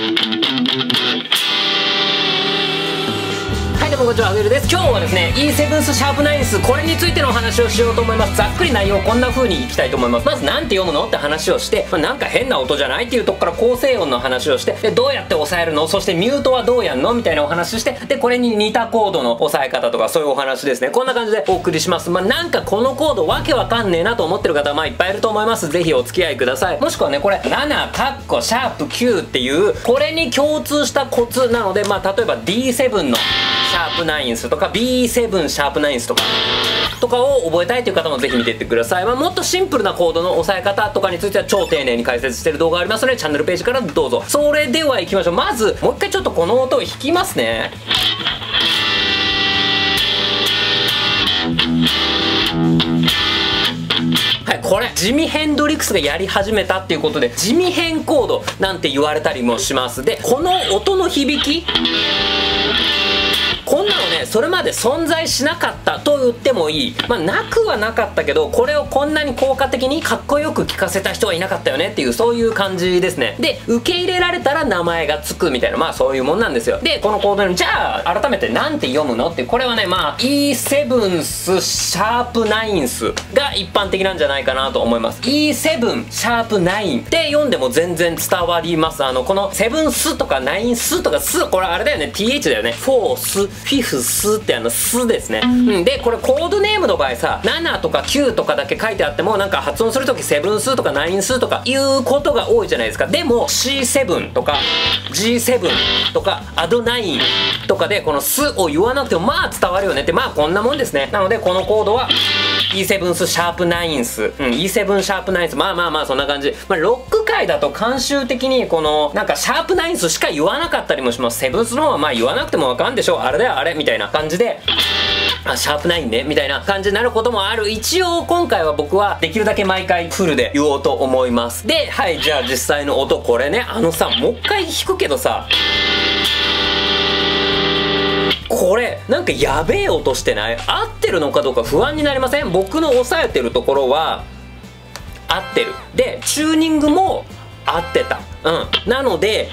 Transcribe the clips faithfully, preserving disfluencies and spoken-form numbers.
はい、どうもこんにちは、あぐるです。今日はですね イーセブン シャープ ナイン これについてのお話をしようと思います。ざっくり内容こんな風にいきたいと思います。まずなんて読むのって話をして、まあ、なんか変な音じゃないっていうとこから構成音の話をして、でどうやって抑えるの、そしてミュートはどうやんのみたいなお話して、でこれに似たコードの抑え方とかそういうお話ですね。こんな感じでお送りします。まあ、なんかこのコードわけわかんねえなと思ってる方はまあいっぱいいると思います。ぜひお付き合いください。もしくはね、これなな シャープ きゅうっていうこれに共通したコツなので、まあ例えば ディーセブン のシャープ ナイン とか ビーセブン シャープ ナイン とかとかを覚えたいという方もぜひ見ていってください。まあ、もっとシンプルなコードの押さえ方とかについては超丁寧に解説してる動画がありますので、チャンネルページからどうぞ。それでは行きましょう。まずもう一回ちょっとこの音を弾きますね。これジミ・ヘンドリックスがやり始めたっていうことでジミヘンコードなんて言われたりもします。でこの音の響き、こんなのね、それまで存在しなかったと言ってもいい。まあ、なくはなかったけど、これをこんなに効果的にかっこよく聞かせた人はいなかったよねっていう、そういう感じですね。で、受け入れられたら名前がつくみたいな、まあそういうもんなんですよ。で、このコードに、じゃあ、改めてなんて読むのって、これはね、まあ、イーセブン シャープ ナイン が一般的なんじゃないかなと思います。イーセブン シャープ ナインって読んでも全然伝わります。あの、このセブン スとかナイン スとかス、これあれだよね、ティーエイチ だよね。フォー ス。フィフスってあのスですね。うん、でこれコードネームの場合さ、ななとかきゅうとかだけ書いてあってもなんか発音するときセブンスとかナインスとかいうことが多いじゃないですか。でも シーセブン とか ジーセブン とかアドナインとかでこのスを言わなくてもまあ伝わるよねって、まあこんなもんですね。なのでこのコードは イーセブン シャープ ナイン うん イーセブン シャープ ナイン まあまあまあそんな感じ。まあロック界だと慣習的にこのなんかシャープナインスしか言わなかったりもします。セブンスの方はまあ言わなくてもわかんでしょう、あれだよあれみたいな感じで、あ、シャープナインねみたいな感じになることもある。一応今回は僕はできるだけ毎回フルで言おうと思います。で、はい、じゃあ実際の音、これね、あのさ、もう一回弾くけどさ、これなんかやべえ音してない？合ってるのかどうか不安になりません？僕の押さえてるところは合ってる。で、チューニングも合ってた。うん。なので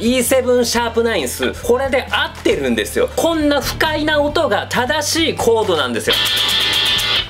イーセブン シャープ ナイン これで合ってるんですよ。こんな不快な音が正しいコードなんですよ。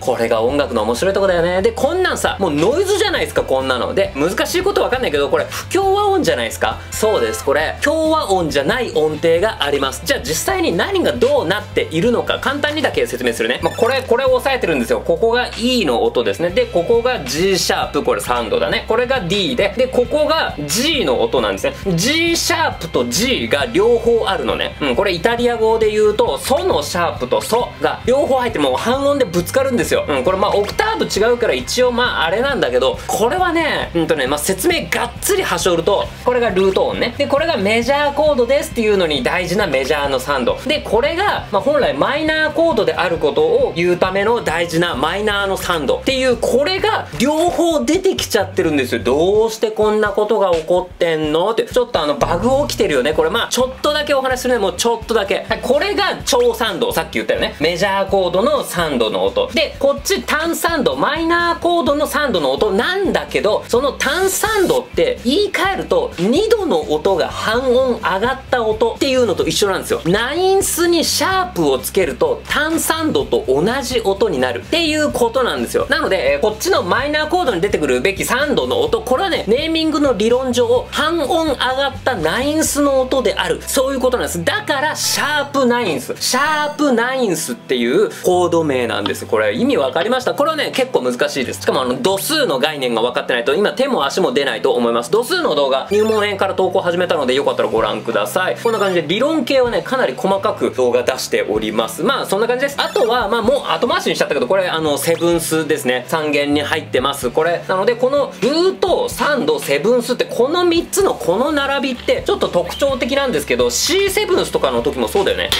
これが音楽の面白いとこだよね。でこんなんさ、もうノイズじゃないですか、こんなので。難しいことわかんないけど、これ不協和音じゃないですか。そうです、これ協和音じゃない音程があります。じゃあ実際に何がどうなっているのか簡単にだけ説明するね。まあ、これこれを押さえてるんですよ。ここが E の音ですね。でここが G シャープ、これサウンドだね。これが D で、でここが G の音なんですね。 G シャープと G が両方あるのね。うん、これイタリア語で言うとソのシャープとソが両方入って、もう半音でぶつかるんですよ。うん、これまあオクターブ違うから一応まああれなんだけど、これはね、うんとね、まあ、説明がっつりはしょると、これがルート音ね。でこれがメジャーコードですっていうのに大事なメジャーのサウンドで、これがまあ本来マイナーコードであることを言うための大事なマイナーのサウンドっていう、これが両方出てきちゃってるんですよ。どうしてこんなことが起こってんのって、ちょっとあのバグ起きてるよね。これまあちょっとだけお話しするね、もうちょっとだけ。はい、これが超サウンド、さっき言ったよね、メジャーコードのサウンドの音で、こっち単サウンド、マイナーコードのサウンドの音なんだけど、その単サウンドって言い換えるとにどの音が半音上がった音っていうのと一緒なんですよ。ナインスにシャープをつけると単サウンドと同じ音になるっていうことなんですよ。なので、えー、こっちのマイナーコードに出てくるべきサウンドの音、これはね、ネーミングの理論上半音上がったナインスの音である、そういうことなんです。だからシャープナインス、シャープナインスっていうコード名なんです。これ意味わかりました？これはね、結構難しいです。しかもあの度数の概念が分かってないと今手も足も出ないと思います。度数の動画、入門編から投稿始めたので、よかったらご覧ください。こんな感じで理論系はね、かなり細かく動画出しております。まあそんな感じです。あとはまあもう後回しにしちゃったけど、これあのセブンスですね、三弦に入ってますこれ。なのでこのルート、サンド、セブンスってこのみっつのこの並びってちょっと特徴的なんですけど、 シーセブン とかの時もそうだよね。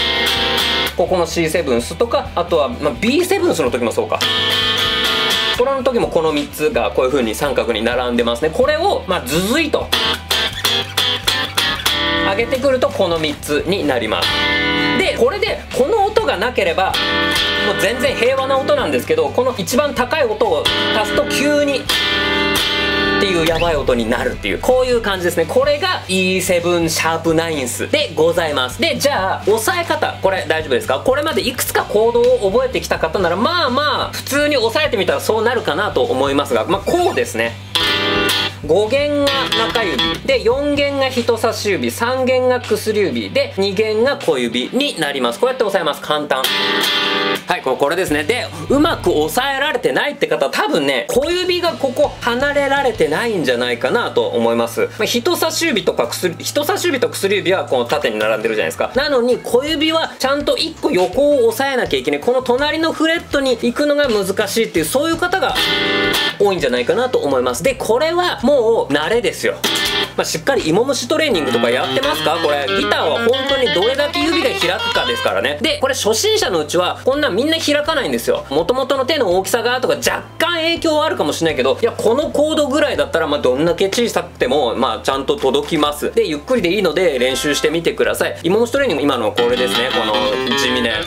ここの シーセブン とか、あとはまあ ビーセブン の時もそうか。これの時もこのみっつがこういう風に三角に並んでますね。これをまあずずいと上げてくるとこのみっつになります。でこれでこの音がなければもう全然平和な音なんですけど、この一番高い音を足すと急にっていうやばい音になるっていう、こういう感じですね。これが イーセブンシャープナインス でございます。で、じゃあ、押さえ方、これ大丈夫ですか？これまでいくつかコードを覚えてきた方なら、まあまあ、普通に押さえてみたらそうなるかなと思いますが、まあ、こうですね。ご弦が中指で、よん弦が人差し指、さん弦が薬指で、に弦が小指になります。こうやって押さえます。簡単。はい、これですね。で、うまく押さえられてないって方、多分ね、小指がここ離れられてないんじゃないかなと思います。まあ、人差し指とか薬、人差し指と薬指はこの縦に並んでるじゃないですか。なのに、小指はちゃんといっこ横を押さえなきゃいけない。この隣のフレットに行くのが難しいっていう、そういう方が多いんじゃないかなと思います。で、これはもう慣れですよ。まあ、しっかり芋虫トレーニングとかやってますか？これギターは本当にどれだけ指が開くかですからね。で、これ初心者のうちはこんなみんな開かないんですよ。元々の手の大きさがとか若干影響はあるかもしれないけど、いや、このコードぐらいだったらまあどんだけ小さくてもまあちゃんと届きます。で、ゆっくりでいいので練習してみてください。芋虫トレーニング、今のこれですね。この地味なやつ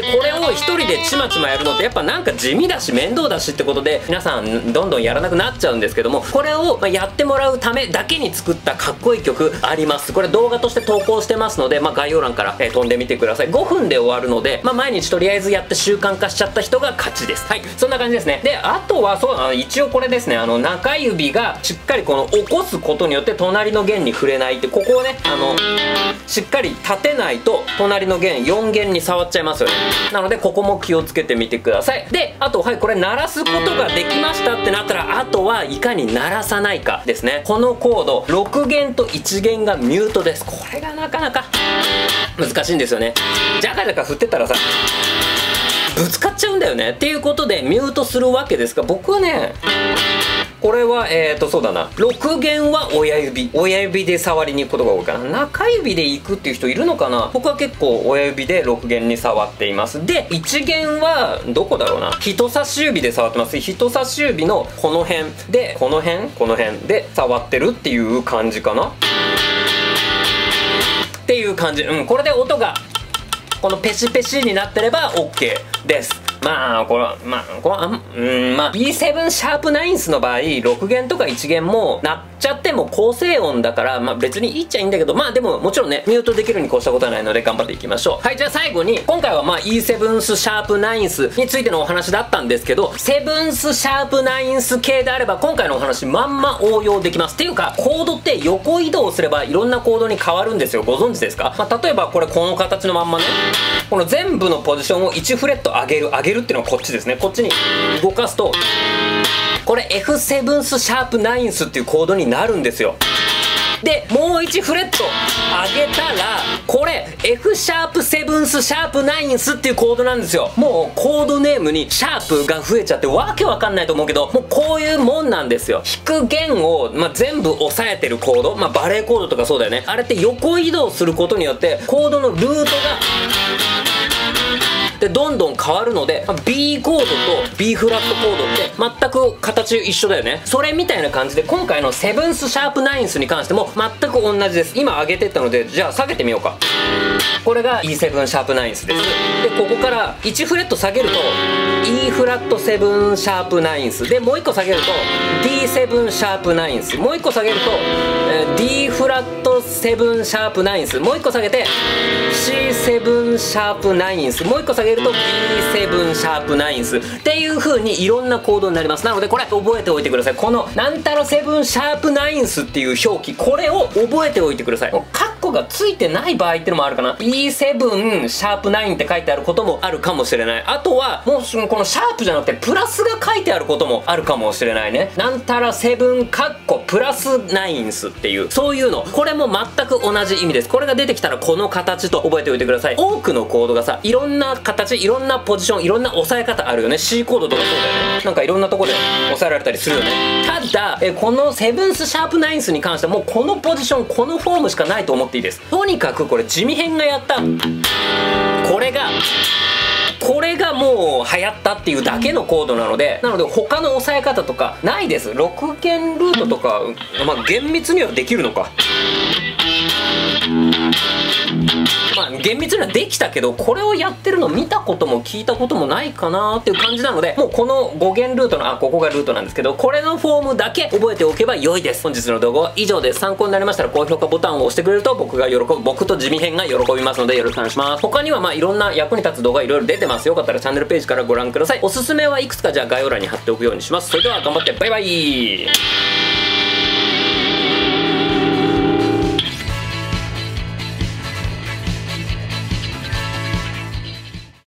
で、これを一人でちまちまやるのってやっぱなんか地味だし面倒だしってことで、皆さんどんどんやらなくなっちゃうんですけども、これをまあやってもらうためだけに作ったかっこいい曲あります。これ動画として投稿してますので、まあ、概要欄から、えー、飛んでみてください。ごふんで終わるので、まあ、毎日とりあえずやって習慣化しちゃった人が勝ちです。はい、そんな感じですね。で、あとはそう、あの一応これですね、あの中指がしっかりこの起こすことによって隣の弦に触れないって、ここをね、あのしっかり立てないと隣の弦よん弦に触っちゃいますよね。なのでここも気をつけてみてください。で、あと、はい、これ鳴らすことができましたってなったら、あとはいかに鳴らさないかですね。このコードろく弦といち弦がミュートです。これがなかなか難しいんですよね。ジャカジャカ振ってたらさ、ぶつかっちゃうんだよね。っていうことでミュートするわけですが、僕はね、これは、えーと、そうだな。ろく弦は親指。親指で触りに行くことが多いかな。中指で行くっていう人いるのかな？僕は結構親指でろく弦に触っています。で、いち弦は、どこだろうな。人差し指で触ってます。人差し指のこの辺で、この辺、この辺で触ってるっていう感じかな。っていう感じ。うん、これで音が、このペシペシになってれば オーケー です。まあ、これは、まあ、これは、うん、まあ、イーセブンシャープナインス の場合、ろく弦とかいち弦も鳴っちゃっても構成音だから、まあ別にいいっちゃいいんだけど、まあでももちろんね、ミュートできるに越したことはないので頑張っていきましょう。はい、じゃあ最後に、今回はまあ イーセブンシャープナインス についてのお話だったんですけど、セブンシャープナインス 系であれば今回のお話まんま応用できます。っていうか、コードって横移動すればいろんなコードに変わるんですよ。ご存知ですか？まあ例えばこれこの形のまんまね、この全部のポジションをいちフレット上げる、上げる。っていうのはこっちですね。こっちに動かすと、これ エフセブンシャープナインス っていうコードになるんですよ。で、もういちフレット上げたら、これ エフシャープセブンシャープナインス っていうコードなんですよ。もうコードネームにシャープが増えちゃってわけわかんないと思うけど、もうこういうもんなんですよ。弾く弦を、まあ、全部押さえてるコード、まあ、バレーコードとかそうだよね。あれって横移動することによってコードのルートがでどんどん変わるので、まあ、ビー コードと ビー フラットコードって全く形一緒だよね。それみたいな感じで今回のセブンシャープナインスに関しても全く同じです。今上げてったので、じゃあ下げてみようか。これが イーセブンシャープナインス です。で、ここからいちフレット下げると イーフラットセブンシャープナインス で、もういっこ下げると ディーセブンシャープナインス、もういっこ下げると ディーフラットセブンシャープナインス、もういっこ下げて シーセブンシャープナインス、もういっこ下げると ビーセブンシャープナインス っていう風にいろんなコードになります。なのでこれ覚えておいてください。このなんたらセブンシャープナインスっていう表記、これを覚えておいてください。がついてない場合ってのもあるかな。 イーセブンシャープナイン って書いてあることもあるかもしれない。あとはもうこのシャープじゃなくてプラスが書いてあることもあるかもしれないね。なんたらセブンカッコプラスナインスっていう、そういうの、これも全く同じ意味です。これが出てきたらこの形と覚えておいてください。多くのコードがさ、いろんな形、いろんなポジション、いろんな押さえ方あるよね。 シー コードとかそうだよね。なんかいろんなとこで押さえられたりするよね。ただえこのセブンシャープナインスに関してはもうこのポジション、このフォームしかないと思っていいです。とにかくこれ地味編がやった、これがこれがもう流行ったっていうだけのコードなので、なので他の押さえ方とかないです。ろく弦ルートとか、まあ、厳密にはできるのか。まあ厳密にはできたけど、これをやってるの見たことも聞いたこともないかなーっていう感じなので、もうこのご弦ルートの、あ、ここがルートなんですけど、これのフォームだけ覚えておけば良いです。本日の動画は以上です。参考になりましたら高評価ボタンを押してくれると僕が喜ぶ、僕と地味編が喜びますのでよろしくお願いします。他にはまあいろんな役に立つ動画いろいろ出てます。よかったらチャンネルページからご覧ください。おすすめはいくつかじゃあ概要欄に貼っておくようにします。それでは頑張って、バイバイ。